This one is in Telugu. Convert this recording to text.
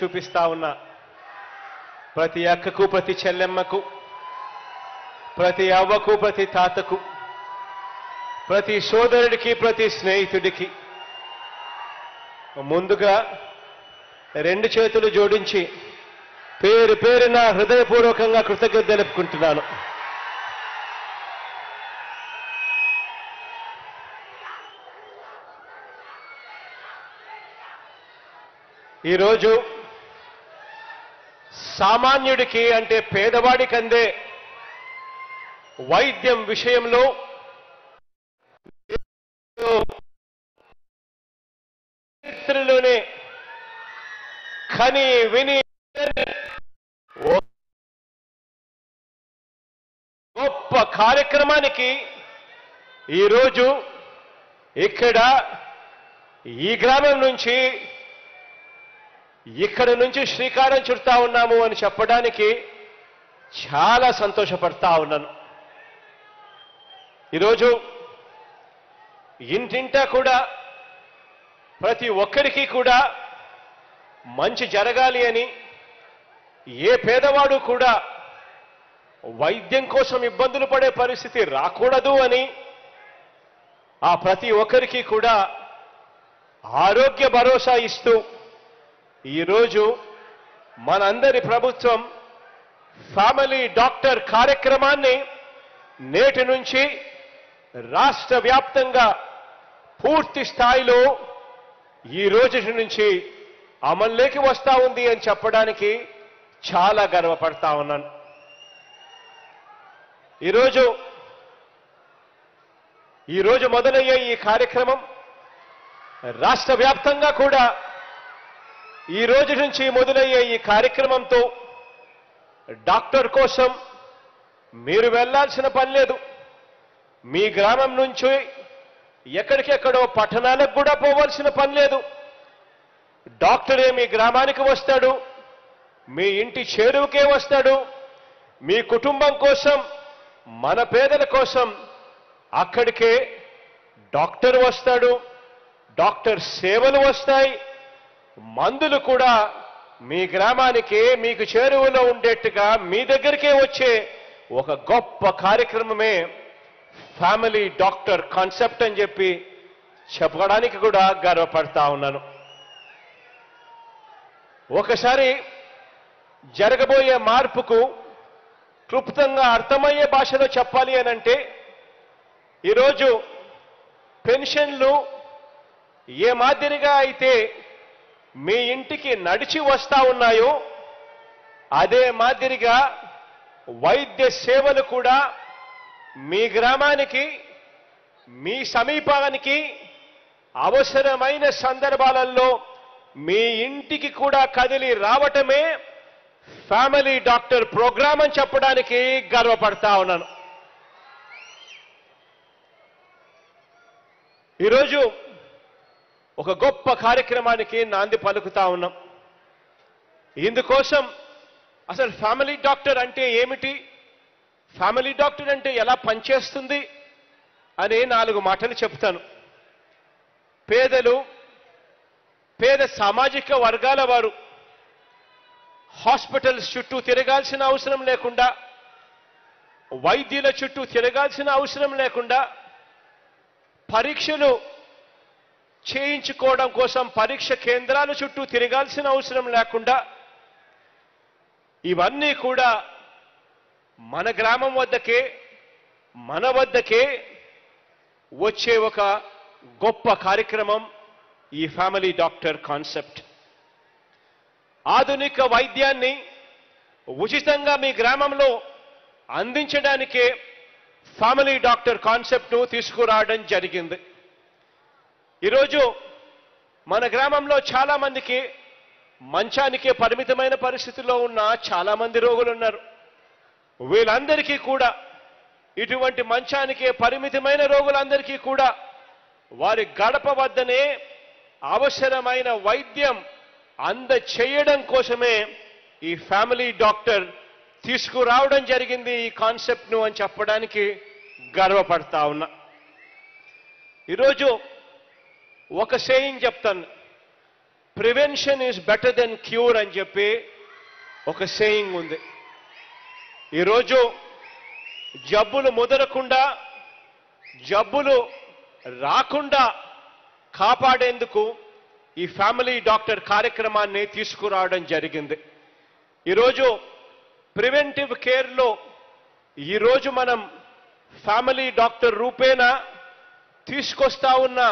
చూపిస్తా ఉన్నా ప్రతి అక్కకు ప్రతి చెల్లెమ్మకు ప్రతి అవ్వకు ప్రతి తాతకు ప్రతి సోదరుడికి ప్రతి స్నేహితుడికి ముందుగా రెండు చేతులు జోడించి పేరు పేరున హృదయపూర్వకంగా కృతజ్ఞత తెలుపుకుంటున్నాను ఈ రోజు సామాన్యుడికి అంటే పేదవాడికి అందే వైద్యం విషయంలో చరిత్రలోనే కని విని గొప్ప కార్యక్రమానికి ఈరోజు ఇక్కడ ఈ గ్రామం నుంచి ఇక్కడ నుంచి శ్రీకారం చుడతా ఉన్నాము అని చెప్పడానికి చాలా సంతోషపడతా ఉన్నాను ఈరోజు ఇంటింటా కూడా ప్రతి ఒక్కరికి కూడా మంచి జరగాలి అని ఏ పేదవాడు కూడా వైద్యం కోసం ఇబ్బందులు పడే పరిస్థితి రాకూడదు అని ఆ ప్రతి ఒక్కరికి కూడా ఆరోగ్య భరోసా ఇస్తూ ఈ రోజు మనందరి ప్రభుత్వం ఫ్యామిలీ డాక్టర్ కార్యక్రమాన్ని నేటి నుంచి రాష్ట్ర వ్యాప్తంగా పూర్తి స్థాయిలో ఈ రోజు నుంచి అమల్లోకి వస్తా ఉంది అని చెప్పడానికి చాలా గర్వపడతా ఉన్నాను ఈరోజు మొదలయ్యే ఈ కార్యక్రమం రాష్ట్ర వ్యాప్తంగా కూడా ఈ రోజు నుంచి మొదలయ్యే ఈ కార్యక్రమంతో డాక్టర్ కోసం మీరు వెళ్లాల్సిన పని లేదు మీ గ్రామం నుంచి ఎక్కడికెక్కడో పట్టణాలకు కూడా పోవాల్సిన పని లేదు డాక్టరే మీ గ్రామానికి వస్తాడు మీ ఇంటి చేరువకే వస్తాడు మీ కుటుంబం కోసం మన పేదల కోసం అక్కడికే డాక్టర్ వస్తాడు డాక్టర్ సేవలు వస్తాయి మందులు కూడా మీ గ్రామానికి మీకు చేరువలో ఉండేట్టుగా మీ దగ్గరికే వచ్చే ఒక గొప్ప కార్యక్రమమే ఫ్యామిలీ డాక్టర్ కాన్సెప్ట్ అని చెప్పి చెప్పడానికి కూడా గర్వపడతా ఉన్నాను ఒకసారి జరగబోయే మార్పుకు క్లుప్తంగా అర్థమయ్యే భాషలో చెప్పాలి అని అంటే ఈరోజు పెన్షన్లు ఏ మాదిరిగా అయితే మీ ఇంటికి నడిచి వస్తా ఉన్నాయో అదే మాదిరిగా వైద్య సేవలు కూడా మీ గ్రామానికి మీ సమీపానికి అవసరమైన సందర్భాలలో మీ ఇంటికి కూడా కదిలి రావటమే ఫ్యామిలీ డాక్టర్ ప్రోగ్రామ్ అని చెప్పడానికి గర్వపడతా ఉన్నాను ఈరోజు ఒక గొప్ప కార్యక్రమానికి నాంది పలుకుతా ఉన్నాం ఇందుకోసం అసలు ఫ్యామిలీ డాక్టర్ అంటే ఏమిటి ఫ్యామిలీ డాక్టర్ అంటే ఎలా పనిచేస్తుంది అనే నాలుగు మాటలు చెప్తాను పేద సామాజిక వర్గాల వారు హాస్పిటల్స్ చుట్టూ తిరగాల్సిన అవసరం లేకుండా వైద్యుల చుట్టూ తిరగాల్సిన అవసరం లేకుండా పరీక్షలు చేయించుకోవడం కోసం పరీక్ష కేంద్రాల చుట్టూ తిరగాల్సిన అవసరం లేకుండా ఇవన్నీ కూడా మన గ్రామం వద్దకే మన వద్దకే వచ్చే ఒక గొప్ప కార్యక్రమం ఈ ఫ్యామిలీ డాక్టర్ కాన్సెప్ట్ ఆధునిక వైద్యాన్ని ఉచితంగా మీ గ్రామంలో అందించడానికే ఫ్యామిలీ డాక్టర్ కాన్సెప్ట్ను తీసుకురావడం జరిగింది ఈరోజు మన గ్రామంలో చాలా మందికి మంచానికే పరిమితమైన పరిస్థితిలో ఉన్న చాలా మంది రోగులు ఉన్నారు వీళ్ళందరికీ కూడా ఇటువంటి మంచానికే పరిమితమైన రోగులందరికీ కూడా వారి గడప వద్దనే అవసరమైన వైద్యం అందచేయడం కోసమే ఈ ఫ్యామిలీ డాక్టర్ తీసుకురావడం జరిగింది ఈ కాన్సెప్ట్ను అని చెప్పడానికి గర్వపడతా ఉన్నా ఈరోజు ఒక సేయింగ్ చెప్తాను prevention is better than cure అని చెప్పి ఒక సేయింగ్ ఉంది. ఈ రోజు జబ్బులు మొదలకుండా జబ్బులు రాకుండా కాపాడేందుకు ఈ ఫ్యామిలీ డాక్టర్ కార్యక్రమాన్ని తీసుకురావడం జరిగింది. ఈ రోజు ప్రివెంటివ్ కేర్ లో ఈ రోజు మనం ఫ్యామిలీ డాక్టర్ రూపేణా తీసుకొస్తా ఉన్న